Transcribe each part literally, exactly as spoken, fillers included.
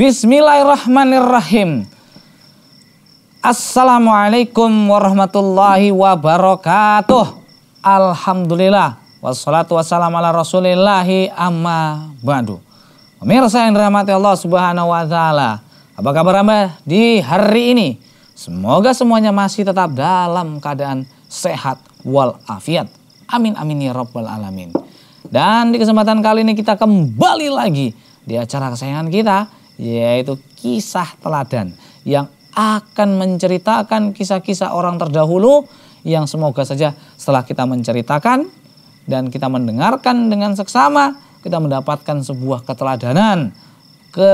Bismillahirrahmanirrahim. Assalamualaikum warahmatullahi wabarakatuh. Alhamdulillah. Wassalatu wassalamu ala rasulillahi amma ba'du. Pemirsa yang dirahmati Allah subhanahu wa ta'ala, apa kabar Anda di hari ini? Semoga semuanya masih tetap dalam keadaan sehat walafiat. Amin amin ya rabbal alamin. Dan di kesempatan kali ini kita kembali lagi di acara kesayangan kita, yaitu kisah teladan, yang akan menceritakan kisah-kisah orang terdahulu yang semoga saja setelah kita menceritakan dan kita mendengarkan dengan seksama, kita mendapatkan sebuah keteladanan, ke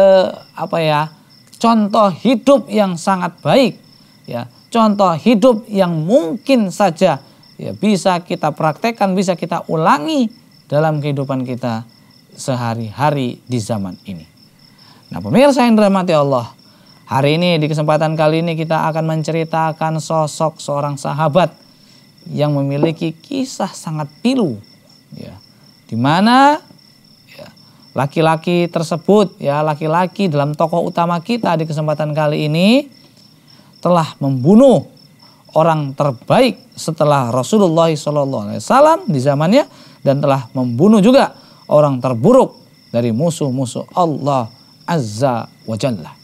apa ya, contoh hidup yang sangat baik, ya, contoh hidup yang mungkin saja ya bisa kita praktekkan, bisa kita ulangi dalam kehidupan kita sehari-hari di zaman ini. Nah, pemirsa yang dirahmati Allah, hari ini di kesempatan kali ini kita akan menceritakan sosok seorang sahabat yang memiliki kisah sangat pilu, ya, di mana laki-laki ya, tersebut, ya, laki-laki dalam tokoh utama kita di kesempatan kali ini telah membunuh orang terbaik setelah Rasulullah shallallahu alaihi wasallam di zamannya, dan telah membunuh juga orang terburuk dari musuh-musuh Allah Azza wa Jalla.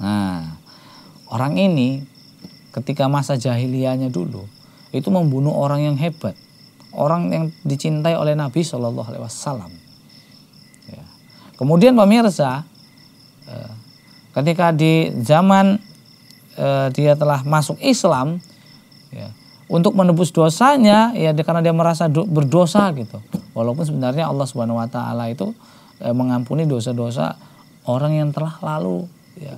Nah, orang ini ketika masa jahiliyahnya dulu itu membunuh orang yang hebat, orang yang dicintai oleh Nabi Shallallahu Alaihi Wasallam. Ya. Kemudian pemirsa, ketika di zaman eh, dia telah masuk Islam, ya, untuk menebus dosanya, ya, karena dia merasa berdosa gitu. Walaupun sebenarnya Allah Subhanahu Wa Taala itu eh, mengampuni dosa-dosa orang yang telah lalu, ya,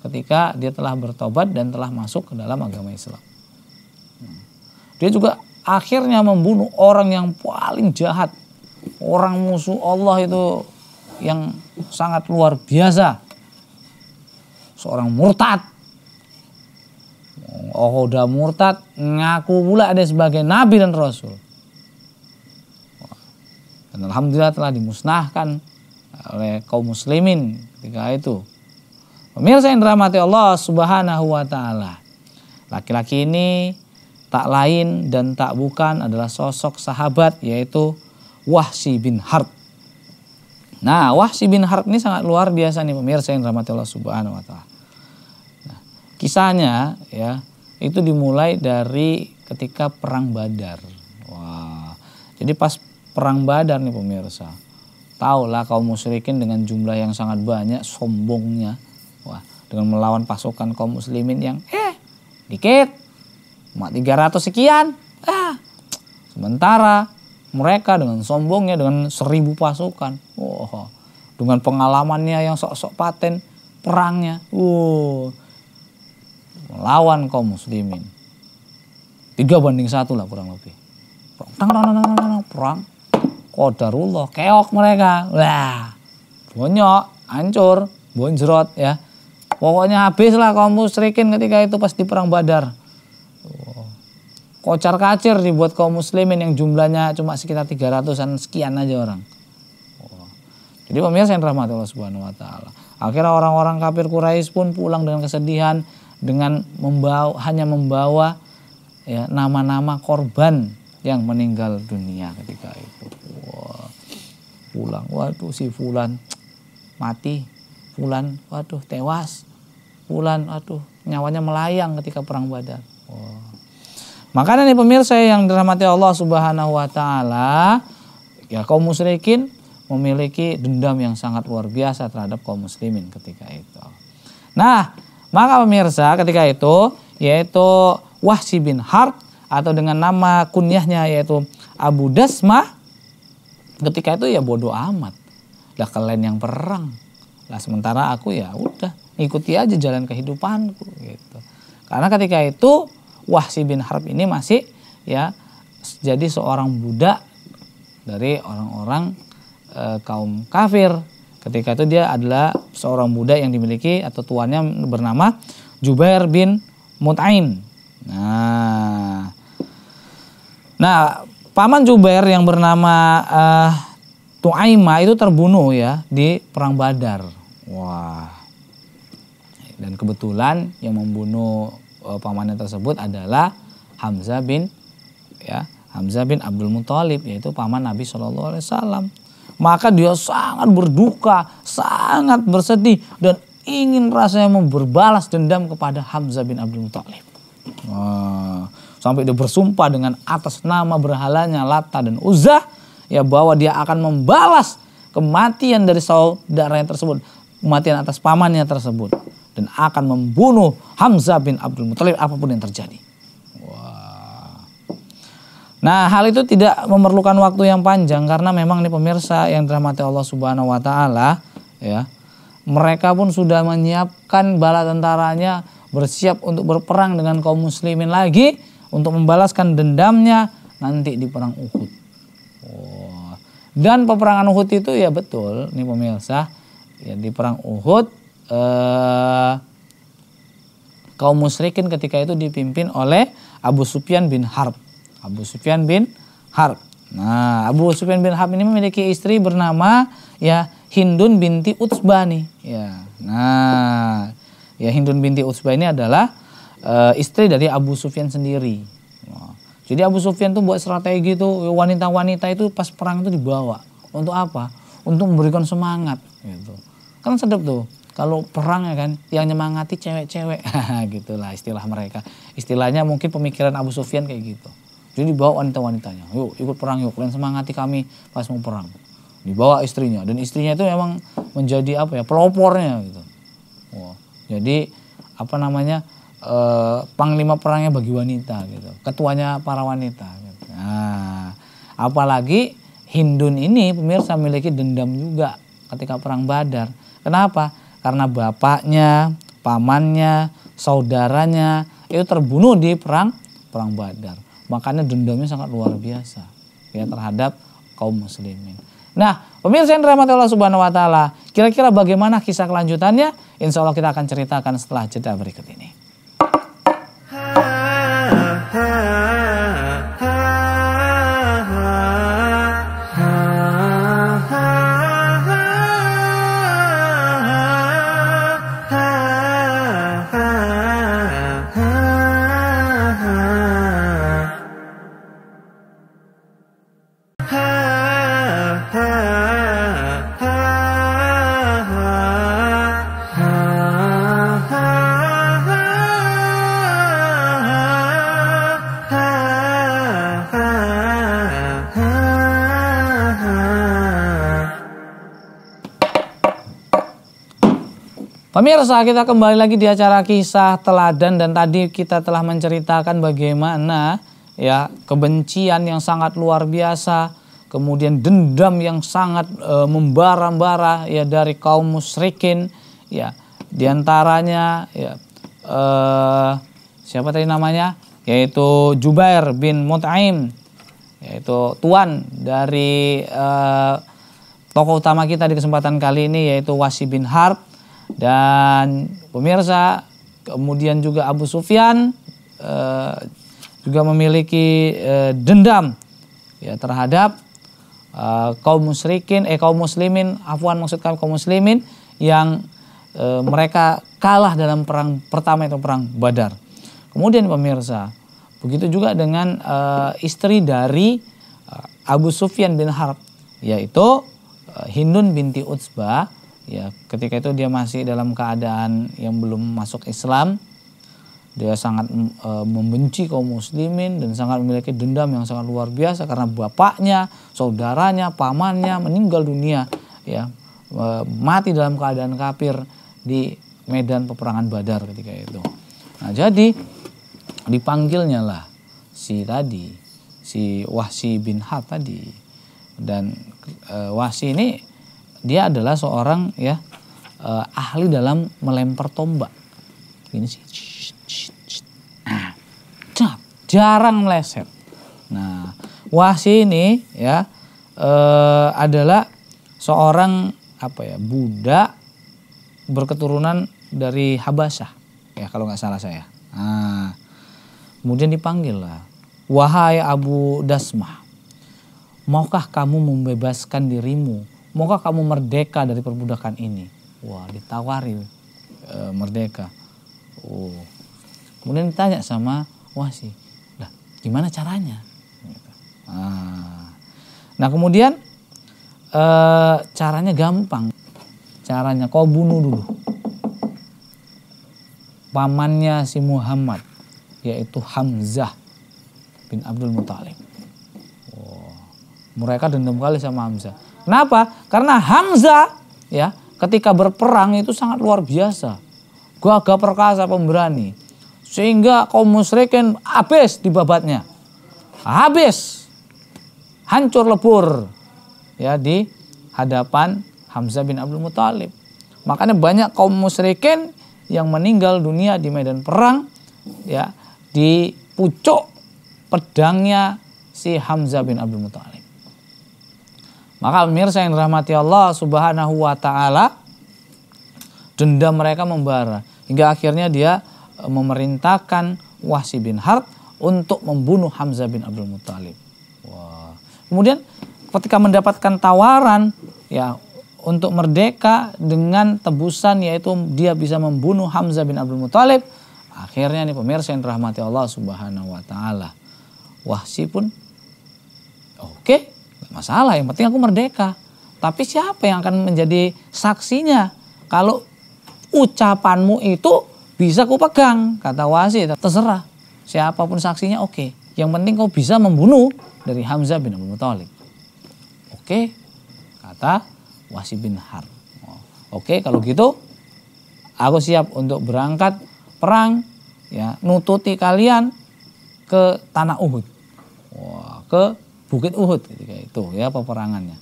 ketika dia telah bertobat dan telah masuk ke dalam agama Islam. Dia juga akhirnya membunuh orang yang paling jahat, orang musuh Allah itu yang sangat luar biasa, seorang murtad. Oh, udah murtad, ngaku pula ada sebagai nabi dan rasul. Dan alhamdulillah telah dimusnahkan oleh kaum muslimin ketika itu. Pemirsa yang dirahmati Allah subhanahu wa ta'ala, laki-laki ini tak lain dan tak bukan adalah sosok sahabat, yaitu Wahsy bin Harb. Nah, Wahsy bin Harb ini sangat luar biasa nih pemirsa yang dirahmati Allah subhanahu wa ta'ala. Nah, kisahnya ya itu dimulai dari ketika perang Badar. Wah, jadi pas perang Badar nih pemirsa, taulah kaum musyrikin dengan jumlah yang sangat banyak, sombongnya. Wah, dengan melawan pasukan kaum muslimin yang eh dikit, cuma tiga ratus sekian. Ah. Sementara mereka dengan sombongnya dengan seribu pasukan. Wah, dengan pengalamannya yang sok-sok paten perangnya. Wah, melawan kaum muslimin. tiga banding satu lah kurang lebih. Perang, perang. Qadarullah, keok mereka. Wah, bonyok, hancur. Bonjrot ya, pokoknya habislah kaum musyrikin ketika itu pas di perang Badar. Kocar kacir dibuat kaum muslimin yang jumlahnya cuma sekitar tiga ratusan sekian aja orang. Jadi pemirsa yang dirahmati Allah subhanahu wa ta'ala, akhirnya orang-orang kafir Quraisy pun pulang dengan kesedihan, dengan membawa, hanya membawa ya, nama-nama korban yang meninggal dunia ketika itu. Wah, pulang, waduh si fulan mati, Fulan, waduh tewas, Fulan, waduh nyawanya melayang ketika perang Badar. Wow. Makanya nih pemirsa yang dirahmati Allah subhanahu wa ta'ala, ya, kaum musyrikin memiliki dendam yang sangat luar biasa terhadap kaum muslimin ketika itu. Nah, maka pemirsa ketika itu, yaitu Wahsy bin Harb atau dengan nama kunyahnya yaitu Abu Dasmah, ketika itu ya bodoh amat, lah kalian yang perang. Nah, sementara aku ya udah ikuti aja jalan kehidupanku gitu. Karena ketika itu Wahsy bin Harb ini masih ya jadi seorang budak dari orang-orang e, kaum kafir. Ketika itu dia adalah seorang budak yang dimiliki atau tuannya bernama Jubair bin Muth'im. Nah, nah paman Jubair yang bernama e, Tu'aimah itu terbunuh ya di perang Badar. Wah. Dan kebetulan yang membunuh uh, pamannya tersebut adalah Hamzah bin ya Hamzah bin Abdul Muttalib, yaitu paman Nabi Shallallahu Alaihi Wasallam. Maka dia sangat berduka, sangat bersedih, dan ingin rasanya memberbalas dendam kepada Hamzah bin Abdul Muttalib. Nah, sampai dia bersumpah dengan atas nama berhalanya Lata dan Uzza, ya, bahwa dia akan membalas kematian dari saudaranya tersebut, kematian atas pamannya tersebut, dan akan membunuh Hamzah bin Abdul Muttalib apapun yang terjadi. Wah. Nah, hal itu tidak memerlukan waktu yang panjang karena memang nih pemirsa yang dirahmati Allah Subhanahu wa taala, ya. Mereka pun sudah menyiapkan bala tentaranya, bersiap untuk berperang dengan kaum muslimin lagi untuk membalaskan dendamnya nanti di perang Uhud. Wah. Dan peperangan Uhud itu ya betul nih pemirsa, ya di perang Uhud Uh, kaum musyrikin ketika itu dipimpin oleh Abu Sufyan bin Harb. Abu Sufyan bin Harb. Nah, Abu Sufyan bin Harb ini memiliki istri bernama ya Hindun binti Utsbah nih. Ya, nah, ya Hindun binti Utsbah ini adalah uh, istri dari Abu Sufyan sendiri. Nah, jadi Abu Sufyan tuh buat strategi tuh wanita-wanita itu pas perang itu dibawa untuk apa? Untuk memberikan semangat. Gitu. Kan sedap tuh. Kalau perang ya kan, yang nyemangati cewek-cewek, gitulah istilah mereka. Istilahnya mungkin pemikiran Abu Sufyan kayak gitu. Jadi dibawa wanita-wanitanya, yuk ikut perang yuk, kalian semangati kami pas mau perang. Dibawa istrinya, dan istrinya itu memang menjadi apa ya, pelopornya gitu. Wow. Jadi apa namanya, e, panglima perangnya bagi wanita gitu, ketuanya para wanita. Gitu. Nah, apalagi Hindun ini pemirsa memiliki dendam juga ketika perang Badar. Kenapa? Karena bapaknya, pamannya, saudaranya itu terbunuh di perang perang Badar. Makanya dendamnya sangat luar biasa ya terhadap kaum muslimin. Nah, pemirsa yang dirahmati Allah Subhanahu wa taala, kira-kira bagaimana kisah kelanjutannya? Insya Allah kita akan ceritakan setelah jeda berikut ini. Pemirsa, kita kembali lagi di acara Kisah Teladan, dan tadi kita telah menceritakan bagaimana ya kebencian yang sangat luar biasa, kemudian dendam yang sangat e, membara-bara ya dari kaum musyrikin ya, diantaranya ya e, siapa tadi namanya, yaitu Jubair bin Muth'im, yaitu tuan dari e, tokoh utama kita di kesempatan kali ini yaitu Wasi bin Harb. Dan pemirsa, kemudian juga Abu Sufyan eh, juga memiliki eh, dendam ya terhadap eh, kaum musyrikin, eh kaum muslimin, afwan maksudkan kaum muslimin yang eh, mereka kalah dalam perang pertama itu perang Badar. Kemudian pemirsa, begitu juga dengan eh, istri dari eh, Abu Sufyan bin Harb, yaitu eh, Hindun binti Utsbah. Ya, ketika itu dia masih dalam keadaan yang belum masuk Islam. Dia sangat e, membenci kaum muslimin dan sangat memiliki dendam yang sangat luar biasa karena bapaknya, saudaranya, pamannya meninggal dunia ya, e, mati dalam keadaan kafir di medan peperangan Badar ketika itu. Nah, jadi dipanggilnya lah si tadi, si Wahsi bin Harb tadi. Dan e, Wahsi ini dia adalah seorang ya eh, ahli dalam melempar tombak. Ini sih nah, jarang meleset. Nah, Wahsi ini ya eh, adalah seorang apa ya budak berketurunan dari Habasyah ya kalau nggak salah saya. Nah, kemudian dipanggil lah, wahai Abu Dasmah, maukah kamu membebaskan dirimu? Maukah kamu merdeka dari perbudakan ini? Wah, ditawari e, merdeka. Oh. Kemudian ditanya sama Wahsy, lah gimana caranya? Ah. Nah kemudian e, caranya gampang. Caranya kau bunuh dulu pamannya si Muhammad, yaitu Hamzah bin Abdul Muttalib. Oh. Mereka dendam kali sama Hamzah. Kenapa? Karena Hamzah ya ketika berperang itu sangat luar biasa. Gagah perkasa, pemberani. Sehingga kaum musyrikin habis di babatnya. Habis. Hancur lebur ya di hadapan Hamzah bin Abdul Muttalib. Makanya banyak kaum musyrikin yang meninggal dunia di medan perang ya di pucuk pedangnya si Hamzah bin Abdul Muttalib. Maka pemirsa yang dirahmati Allah Subhanahu wa ta'ala, dendam mereka membara. Hingga akhirnya dia memerintahkan Wahsy bin Harb untuk membunuh Hamzah bin Abdul Muttalib. Wah. Kemudian ketika mendapatkan tawaran ya untuk merdeka dengan tebusan, yaitu dia bisa membunuh Hamzah bin Abdul Muttalib, akhirnya nih pemirsa yang dirahmati Allah Subhanahu wa ta'ala, Wahsy pun oke. Okay. Masalah, yang penting aku merdeka. Tapi siapa yang akan menjadi saksinya kalau ucapanmu itu bisa ku pegang? Kata Wahsy, terserah. Siapapun saksinya oke. Okay. Yang penting kau bisa membunuh dari Hamzah bin Abdul Muttalib. Oke, okay, kata Wahsy bin Harb. Oke, okay, kalau gitu aku siap untuk berangkat perang, ya nututi kalian ke tanah Uhud. Wah, ke Bukit Uhud ketika itu ya peperangannya.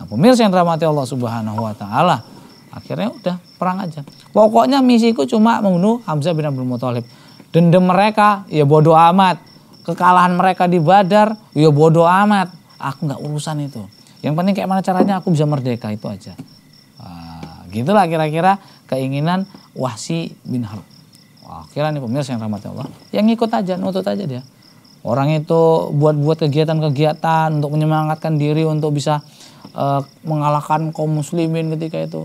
Nah pemirsa yang dirahmati Allah Subhanahu wa ta'ala, akhirnya udah perang aja. Pokoknya misiku cuma membunuh Hamzah bin Abdul Muttalib. Dendam mereka ya bodoh amat. Kekalahan mereka di Badar ya bodoh amat. Aku nggak urusan itu. Yang penting kayak mana caranya aku bisa merdeka, itu aja. Nah, gitulah kira-kira keinginan Wahsy bin Harb. Wah, akhirnya nih pemirsa yang dirahmati Allah, yang ikut aja, nutut aja dia. Orang itu buat-buat kegiatan-kegiatan untuk menyemangatkan diri untuk bisa e, mengalahkan kaum muslimin ketika itu.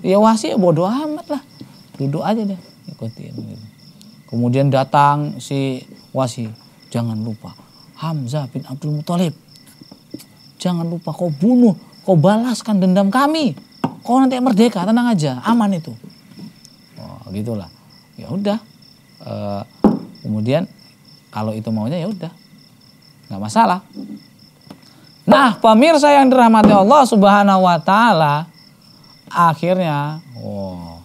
Ya Wahsy bodoh amat lah. Duduk aja deh, ikutin. Kemudian datang si Wahsy. Jangan lupa Hamzah bin Abdul Muttalib. Jangan lupa kau bunuh, kau balaskan dendam kami. Kau nanti merdeka, tenang aja, aman itu. Oh, gitulah. Ya udah. E, kemudian kalau itu maunya ya udah, nggak masalah. Nah pemirsa yang dirahmati Allah Subhanahu wa ta'ala, akhirnya oh,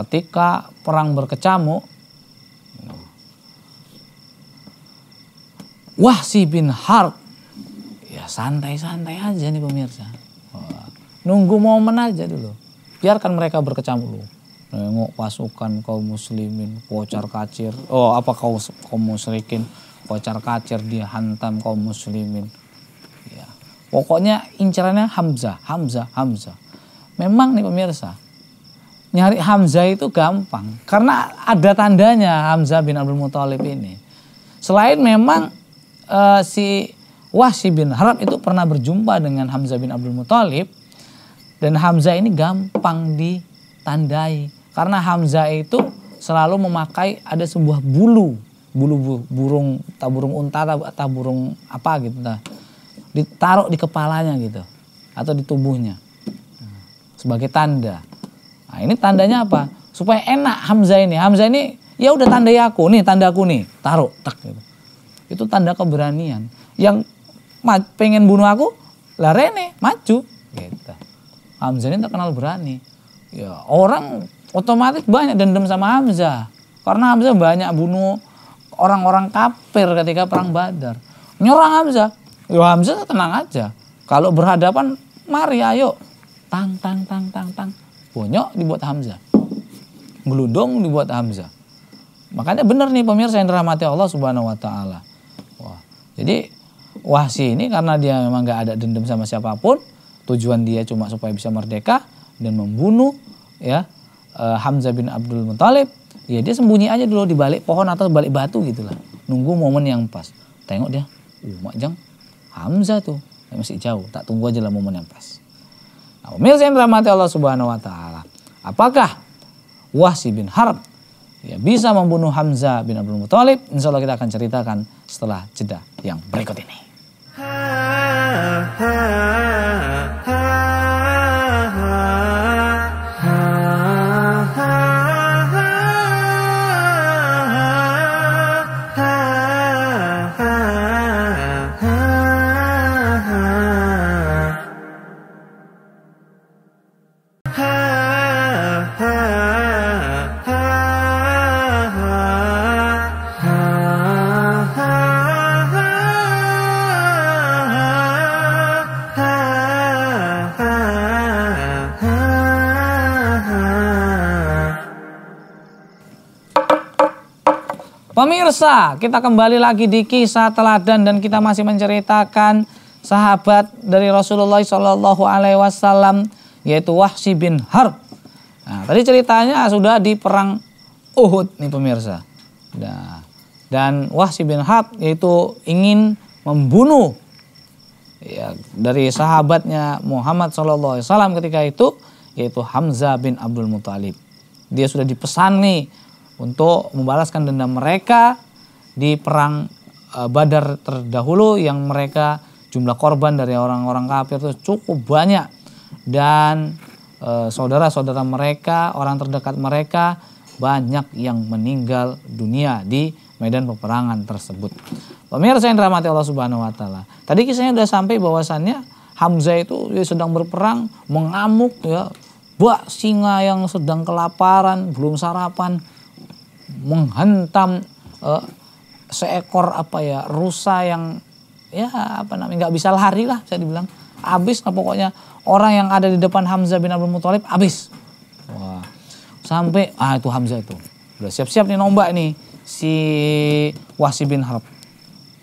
ketika perang berkecamuk, Wahsy bin Harb ya santai-santai aja nih pemirsa. Oh, nunggu momen aja dulu, biarkan mereka berkecamuk dulu. Nengok pasukan kaum muslimin kocar kacir. Oh apa kaum, kaum musyrikin kocar kacir, dihantam kaum muslimin. Ya. Pokoknya incarannya Hamzah, Hamzah, Hamzah. Memang nih pemirsa, nyari Hamzah itu gampang. Karena ada tandanya Hamzah bin Abdul Muttalib ini. Selain memang uh, si Wahsy bin Harb itu pernah berjumpa dengan Hamzah bin Abdul Muttalib. Dan Hamzah ini gampang ditandai. Karena Hamzah itu selalu memakai ada sebuah bulu, bulu burung, burung unta atau burung apa gitu, nah, ditaruh di kepalanya gitu, atau di tubuhnya sebagai tanda. Nah ini tandanya apa? Supaya enak Hamzah ini. Hamzah ini ya udah tandai aku nih, tanda aku nih, taruh, tak gitu. Itu tanda keberanian. Yang pengen bunuh aku, lah Rene maju. Gitu. Hamzah ini terkenal berani. Ya orang otomatis banyak dendam sama Hamzah. Karena Hamzah banyak bunuh orang-orang kafir ketika perang Badar. Nyerang Hamzah. Ya Hamzah tenang aja. Kalau berhadapan, mari ayo. Tang, tang, tang, tang, tang. Bonyok dibuat Hamzah. Geludung dibuat Hamzah. Makanya benar nih pemirsa yang dirahmati Allah Subhanahu wa ta'ala. Wah, jadi Wahsy ini karena dia memang gak ada dendam sama siapapun. Tujuan dia cuma supaya bisa merdeka dan membunuh ya Uh, Hamzah bin Abdul Muttalib. Ya dia sembunyi aja dulu di balik pohon atau balik batu gitulah, nunggu momen yang pas. Tengok dia, uh makjang Hamzah tuh, ya, masih jauh. Tak tunggu aja lah momen yang pas. Nah, pemirsa yang dirahmati Allah Subhanahu wa ta'ala, Apakah Wahsy bin Harb ya, bisa membunuh Hamzah bin Abdul Muttalib? Insya Allah kita akan ceritakan setelah jeda yang berikut ini. Pemirsa, kita kembali lagi di kisah teladan dan kita masih menceritakan sahabat dari Rasulullah Shallallahu Alaihi Wasallam yaitu Wahsy bin Harb. Nah, tadi ceritanya sudah di perang Uhud nih pemirsa. Nah, dan Wahsy bin Harb yaitu ingin membunuh ya, dari sahabatnya Muhammad Shallallahu Alaihi Wasallam ketika itu yaitu Hamzah bin Abdul Muttalib. Dia sudah dipesan nih untuk membalaskan dendam mereka di perang Badar terdahulu yang mereka jumlah korban dari orang-orang kafir itu cukup banyak. Dan saudara-saudara mereka, orang terdekat mereka banyak yang meninggal dunia di medan peperangan tersebut. Pemirsa yang dirahmati Allah Subhanahu wa taala. Tadi kisahnya sudah sampai bahwasannya Hamzah itu sedang berperang mengamuk ya, bak singa yang sedang kelaparan, belum sarapan, menghentam uh, seekor apa ya rusa yang ya apa namanya nggak bisa lari lah bisa dibilang abis lah pokoknya orang yang ada di depan Hamzah bin Abdul Muttalib abis. Wah, sampai ah itu Hamzah itu udah siap-siap nih nombak nih si Wahsy bin Harb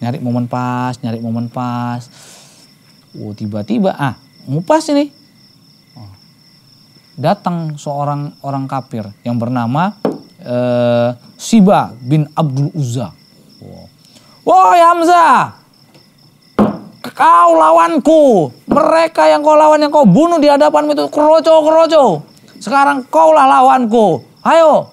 nyari momen pas nyari momen pas uh tiba-tiba ah ngupas ini oh. Datang seorang orang kafir yang bernama Uh, Siba bin Abdul Uzza. Wow. Woi Hamzah, kau lawanku. Mereka yang kau lawan yang kau bunuh di hadapanmu itu kroco-kroco. Sekarang kaulah lawanku. Ayo.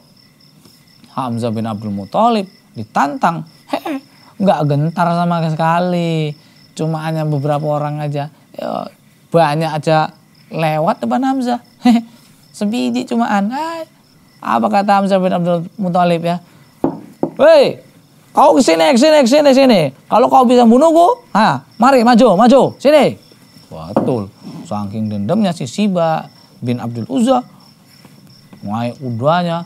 Hamzah bin Abdul Muttalib ditantang. Hehe, nggak gentar sama sekali. Cuma hanya beberapa orang aja. Yo, banyak aja lewat depan Hamzah. Hehe, sebiji cumaan. Hai. Apa kata Hamzah bin Abdul Muttalib ya? Woi, kau kesini, kesini, kesini, sini. Kalau kau bisa bunuhku, ha, mari maju, maju, sini. Betul. Saking dendamnya si Siba bin Abdul Uzza, naik kudanya,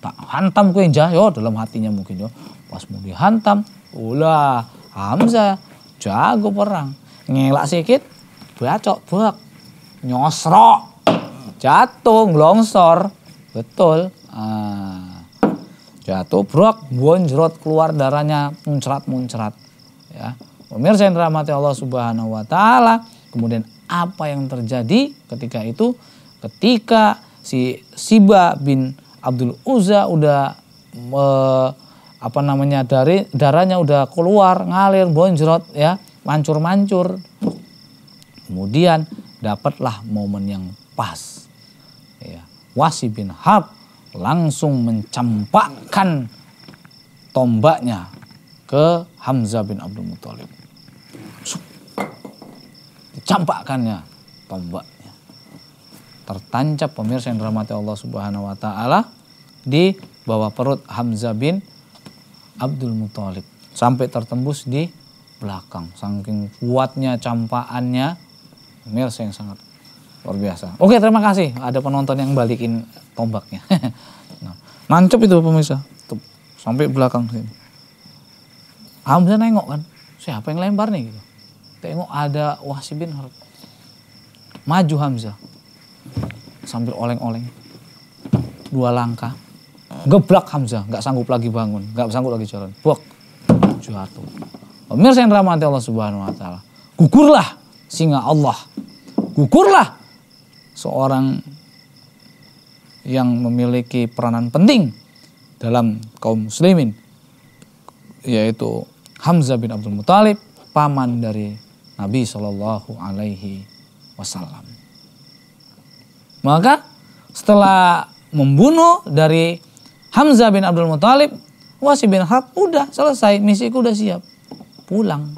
tak hantam kuing jah, yo dalam hatinya mungkin yo. Pas mau dihantam, ulah Hamzah jago perang, ngelak sedikit, bacok, buak, nyosrok, jatuh, longsor. Betul, ah, jatuh brok, bonjrot keluar darahnya muncrat-muncrat. Ya, pemirsa yang dirahmati Allah Subhanahu Wa Taala. Kemudian apa yang terjadi ketika itu? Ketika si Siba bin Abdul Uzza udah eh, apa namanya dari darahnya udah keluar ngalir bonjrot ya, mancur-mancur. Kemudian dapatlah momen yang pas. Ya. Wahsy bin Harb langsung mencampakkan tombaknya ke Hamzah bin Abdul Muttalib. Dicampakkannya tombaknya. Tertancap pemirsa yang dirahmati Allah Subhanahu wa taala di bawah perut Hamzah bin Abdul Muttalib sampai tertembus di belakang. Saking kuatnya campaannya pemirsa yang sangat luar biasa. Oke, terima kasih. Ada penonton yang balikin tombaknya. Nah, nancep itu pemirsa. Tuh, sampai belakang sini. Hamzah nengok kan. Siapa yang lempar nih? Gitu. Tengok ada Wahsy bin Harb. Maju Hamzah. Sambil oleng-oleng. Dua langkah. Geblak Hamzah. Gak sanggup lagi bangun. Gak sanggup lagi jalan. Bok. Jatuh. Pemirsa yang dirahmati Allah Subhanahu wa taala. Gugurlah singa Allah. Gugurlah. Seorang yang memiliki peranan penting dalam kaum muslimin yaitu Hamzah bin Abdul Muttalib, paman dari Nabi Shallallahu Alaihi Wasallam. Maka setelah membunuh dari Hamzah bin Abdul Muttalib, Wasi bin Harb udah selesai, misiku udah siap, pulang.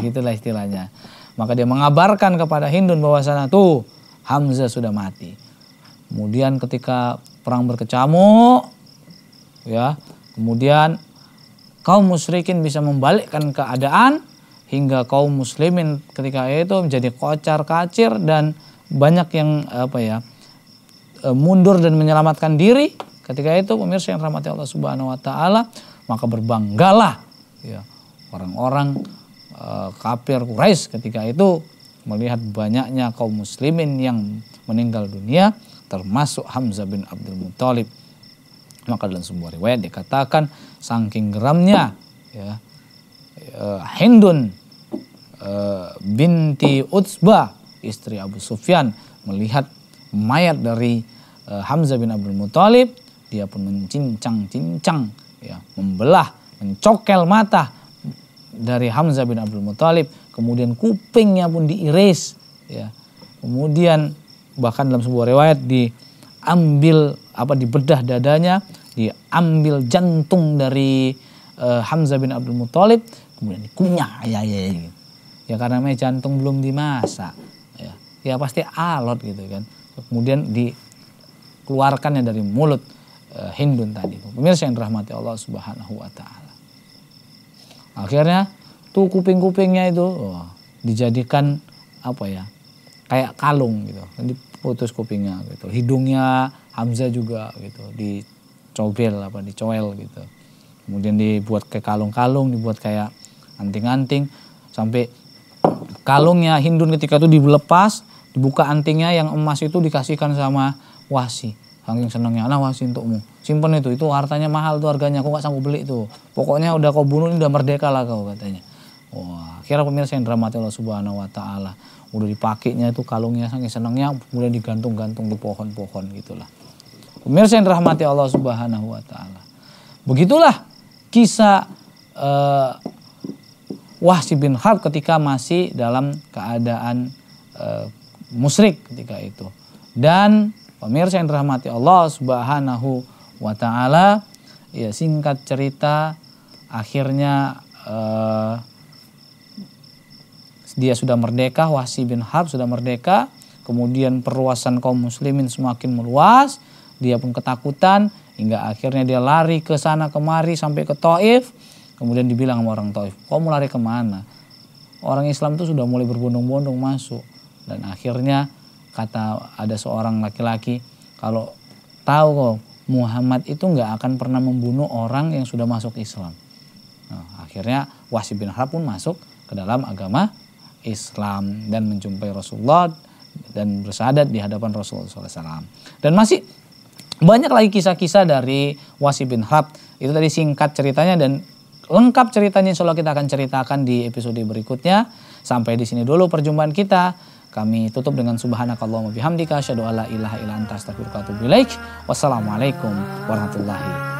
Gitulah istilahnya. Maka dia mengabarkan kepada Hindun bahwasanya tuh Hamzah sudah mati. Kemudian ketika perang berkecamuk, ya, kemudian kaum musyrikin bisa membalikkan keadaan hingga kaum muslimin ketika itu menjadi kocar-kacir dan banyak yang apa ya mundur dan menyelamatkan diri. Ketika itu pemirsa yang rahmati Allah Subhanahu wa taala, maka berbanggalah ya orang-orang e, kafir Quraisy ketika itu melihat banyaknya kaum muslimin yang meninggal dunia termasuk Hamzah bin Abdul Muttalib. Maka dalam sebuah riwayat dikatakan saking geramnya ya e, Hindun e, binti Utsbah istri Abu Sufyan melihat mayat dari e, Hamzah bin Abdul Muttalib, dia pun mencincang-cincang, ya, membelah, mencokel mata dari Hamzah bin Abdul Muttalib. Kemudian kupingnya pun diiris, ya. Kemudian bahkan dalam sebuah riwayat diambil apa dibedah dadanya, diambil jantung dari uh, Hamzah bin Abdul Muttalib, kemudian dikunyah, ya, ya, ya. Ya karena jantung belum dimasak, ya, ya pasti alot gitu kan. Kemudian dikeluarkannya dari mulut Hindun tadi. Pemirsa yang dirahmati Allah Subhanahu wa taala. Akhirnya tuh kuping-kupingnya itu oh, dijadikan apa ya? Kayak kalung gitu. Diputus kupingnya gitu. Hidungnya Hamzah juga gitu, dicobel apa dicoel gitu. Kemudian dibuat kayak kalung-kalung, dibuat kayak anting-anting sampai kalungnya Hindun ketika itu dilepas, dibuka antingnya yang emas itu dikasihkan sama Wasi. Saking senangnya, nah Wasi untukmu, simpen itu, itu hartanya mahal tuh harganya, aku gak sanggup beli itu. Pokoknya udah kau bunuh, udah merdeka lah kau katanya. Wah, akhirnya pemirsa yang dirahmati Allah Subhanahu wa ta'ala. Udah dipakainya itu kalungnya, saking senangnya, kemudian digantung-gantung di pohon-pohon gitulah. Pemirsa yang dirahmati Allah Subhanahu wa ta'ala. Begitulah kisah uh, Wahsy bin Harb ketika masih dalam keadaan uh, musyrik ketika itu. Dan pemirsa yang dirahmati Allah Subhanahu wa ta'ala, ya singkat cerita akhirnya eh, dia sudah merdeka, Wahsy bin Harb sudah merdeka, kemudian perluasan kaum muslimin semakin meluas, dia pun ketakutan hingga akhirnya dia lari ke sana kemari sampai ke Taif, kemudian dibilang sama orang Taif, kamu lari kemana? Orang Islam itu sudah mulai berbondong-bondong masuk, dan akhirnya kata ada seorang laki-laki, kalau tahu kok Muhammad itu nggak akan pernah membunuh orang yang sudah masuk Islam. Nah, akhirnya Wahsy bin Harb pun masuk ke dalam agama Islam dan menjumpai Rasulullah dan bersyahadat di hadapan Rasulullah shallallahu alaihi wasallam. Dan masih banyak lagi kisah-kisah dari Wahsy bin Harb. Itu tadi singkat ceritanya dan lengkap ceritanya insya Allah kita akan ceritakan di episode berikutnya. Sampai di sini dulu perjumpaan kita. Kami tutup dengan subhanakallahumma bihamdika asyhadu alla ilaha illa anta astaghfiruka wa atubu ilaik. Wassalamualaikum warahmatullahi wabarakatuh.